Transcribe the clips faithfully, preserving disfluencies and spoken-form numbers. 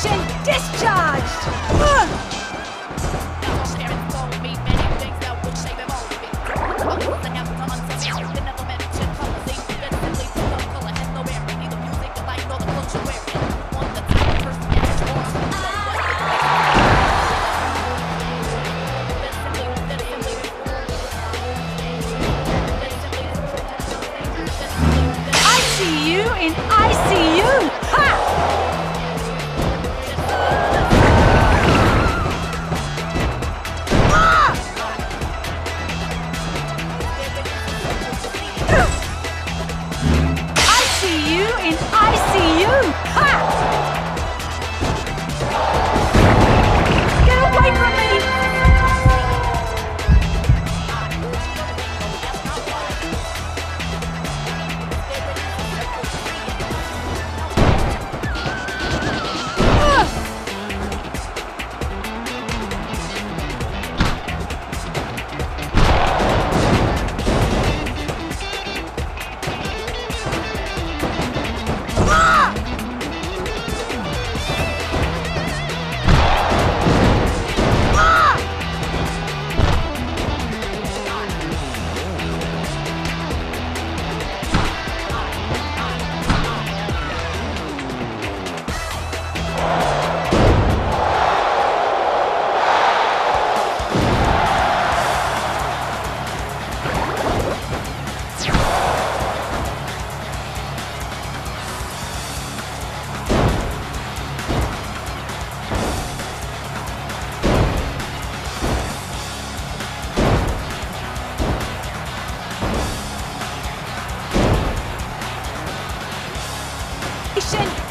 Patient discharged! Now staring for me, many things that would save him all of me. I have come on something that never meant to come with things that simply put no color and no air. Neither music, the light, nor the clothes you're wearing. One that's the first and it's more. I see you and I see you! Ha!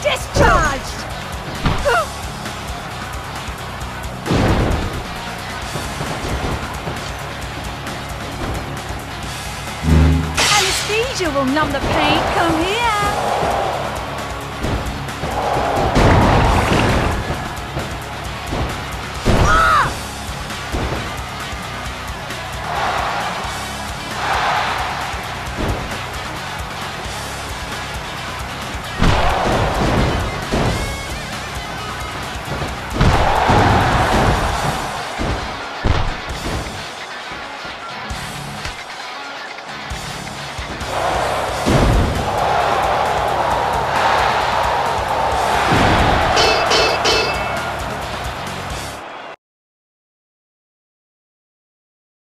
Discharged! Anesthesia will numb the pain. Come here!